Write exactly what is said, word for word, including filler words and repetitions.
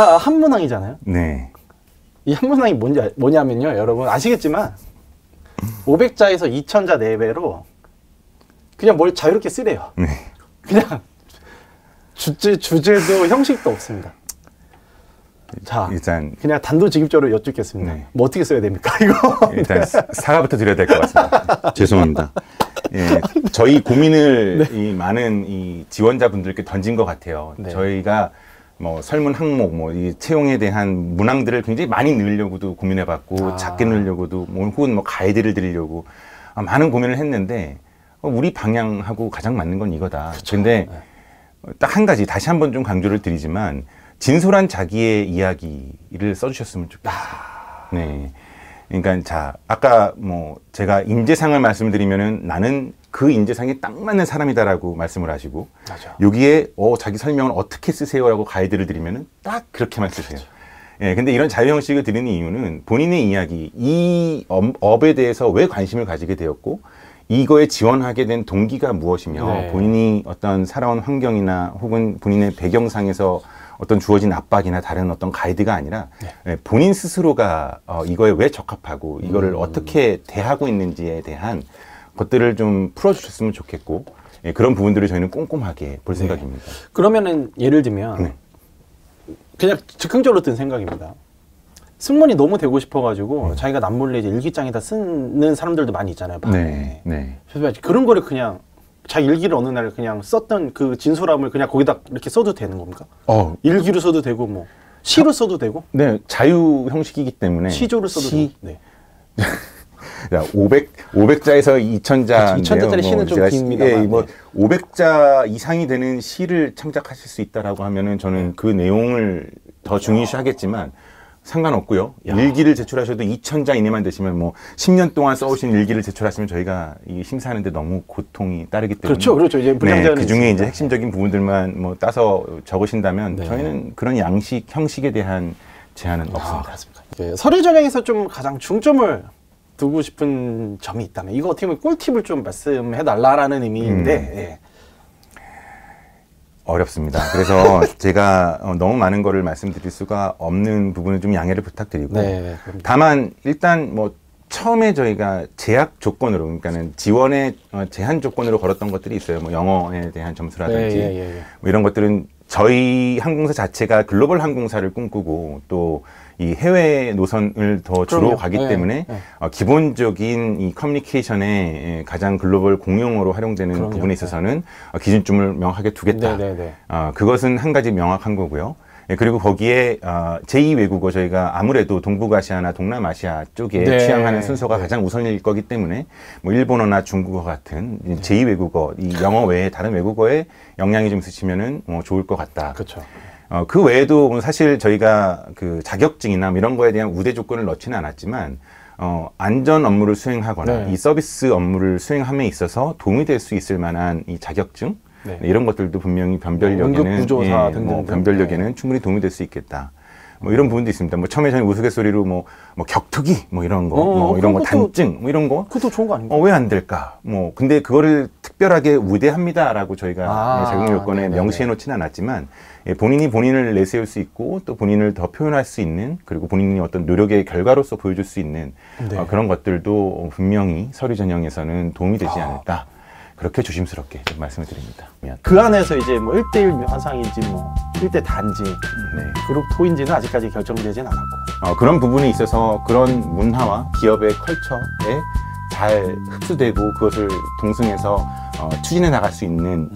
아까 한문항이잖아요. 네. 이 한문항이 뭔지 뭐냐면요, 여러분 아시겠지만 오백 자에서 이천 자 내외로 그냥 뭘 자유롭게 쓰래요. 네. 그냥 주제, 주제도 형식도 없습니다. 자, 일단 그냥 단도직입적으로 여쭙겠습니다. 네. 뭐 어떻게 써야 됩니까, 이거? 일단 네. 사과부터 드려야 될 것 같습니다. 죄송합니다. 예, 저희 고민을 네. 이 많은 이 지원자분들께 던진 것 같아요. 네. 저희가 뭐 설문 항목, 뭐 이 채용에 대한 문항들을 굉장히 많이 넣으려고도 고민해봤고, 아. 작게 넣으려고도, 뭐 혹은 뭐 가이드를 드리려고 아, 많은 고민을 했는데 우리 방향하고 가장 맞는 건 이거다. 그쵸. 근데 네. 딱 한 가지 다시 한번 좀 강조를 드리지만. 진솔한 자기의 이야기를 써주셨으면 좋겠어요. 아... 네. 그러니까, 자, 아까 뭐, 제가 인재상을 말씀드리면은 나는 그 인재상에 딱 맞는 사람이다라고 말씀을 하시고, 맞아. 여기에, 어, 자기 설명을 어떻게 쓰세요라고 가이드를 드리면은 딱 그렇게만 쓰세요. 예, 네, 근데 이런 자유형식을 드리는 이유는 본인의 이야기, 이 업에 대해서 왜 관심을 가지게 되었고, 이거에 지원하게 된 동기가 무엇이며, 네. 본인이 어떤 살아온 환경이나 혹은 본인의 배경상에서 어떤 주어진 압박이나 다른 어떤 가이드가 아니라 네. 본인 스스로가 어, 이거에 왜 적합하고 이거를 음. 어떻게 대하고 있는지에 대한 것들을 좀 풀어주셨으면 좋겠고 예, 그런 부분들을 저희는 꼼꼼하게 볼 네. 생각입니다. 그러면은 예를 들면 네. 그냥 즉흥적으로 든 생각입니다. 승무원이 너무 되고 싶어가지고 네. 자기가 남몰래 이제 일기장에다 쓰는 사람들도 많이 있잖아요. 밤에. 네. 네. 그래서 그런 거를 그냥 자기 일기를 어느 날 그냥 썼던 그 진솔함을 그냥 거기다 이렇게 써도 되는 겁니까? 어. 일기로 써도 되고 뭐 시로 써도 되고? 네, 자유 형식이기 때문에 시조를 써도 시... 되고. 네. 야, 오백 오백 자에서 이천 자. 이천 자짜리 시는 좀 깁니다만. 예, 뭐 오백 자 이상이 되는 시를 창작하실 수 있다라고 하면은 저는 그 내용을 더 중요시하겠지만 상관없고요. 야. 일기를 제출하셔도 이천 자 이내만 되시면 뭐 십 년 동안 써오신 일기를 제출하시면 저희가 이 심사하는데 너무 고통이 따르기 때문에 그렇죠, 그렇죠. 이제 네, 그 중에 이제 핵심적인 부분들만 뭐 따서 적으신다면 네. 저희는 그런 양식 형식에 대한 제한은 아, 없습니다. 그렇습니까? 네, 서류 전형에서 좀 가장 중점을 두고 싶은 점이 있다면 이거 어떻게 보면 꿀팁을 좀 말씀해 달라라는 의미인데. 음. 네. 어렵습니다. 그래서 제가 너무 많은 거를 말씀드릴 수가 없는 부분은 좀 양해를 부탁드리고 네, 다만 일단 뭐 처음에 저희가 제약 조건으로 그러니까는 지원의 제한 조건으로 걸었던 것들이 있어요. 뭐 영어에 대한 점수라든지 네, 예, 예. 뭐 이런 것들은 저희 항공사 자체가 글로벌 항공사를 꿈꾸고 또 이 해외 노선을 더 주로 그럼요. 가기 네, 때문에 네. 어, 기본적인 이 커뮤니케이션에 가장 글로벌 공용어로 활용되는 그럼요. 부분에 있어서는 네. 기준점을 명확하게 두겠다. 네, 네, 네. 어, 그것은 한 가지 명확한 거고요. 예, 그리고 거기에 어, 제이 외국어 저희가 아무래도 동북아시아나 동남아시아 쪽에 네. 취향하는 순서가 네. 가장 우선일 거기 때문에 뭐 일본어나 중국어 같은 네. 제이 외국어, 이 영어 외에 다른 외국어에 영향이 좀 있으시면은 어, 좋을 것 같다. 그렇죠. 어, 그 외에도 사실 저희가 그 자격증이나 이런 거에 대한 우대 조건을 넣지는 않았지만 어, 안전 업무를 수행하거나 네. 이 서비스 업무를 수행함에 있어서 도움이 될 수 있을 만한 이 자격증 네. 이런 것들도 분명히 변별력에는 예, 뭐 변별력에는 네. 충분히 도움이 될 수 있겠다. 뭐 이런 부분도 있습니다. 뭐 처음에 저는 우스갯소리로 뭐, 뭐 격투기 뭐 이런 거, 어, 뭐 이런 거 단증 뭐 이런 거 그것도 좋은 거 아닌가? 어, 왜 안 될까? 뭐 근데 그거를 특별하게 우대합니다라고 저희가 아, 작용 요건에 명시해 놓지는 않았지만 예, 본인이 본인을 내세울 수 있고 또 본인을 더 표현할 수 있는 그리고 본인이 어떤 노력의 결과로서 보여줄 수 있는 네. 어, 그런 것들도 분명히 서류 전형에서는 도움이 되지 아. 않을까. 그렇게 조심스럽게 좀 말씀을 드립니다. 그 안에서 이제 뭐 일 대 일 면상인지 뭐 일 대 단지 네. 그룹 토인지는 아직까지 결정되진 않았고 어, 그런 부분에 있어서 그런 문화와 기업의 컬처에 잘 흡수되고 그것을 동승해서 어, 추진해 나갈 수 있는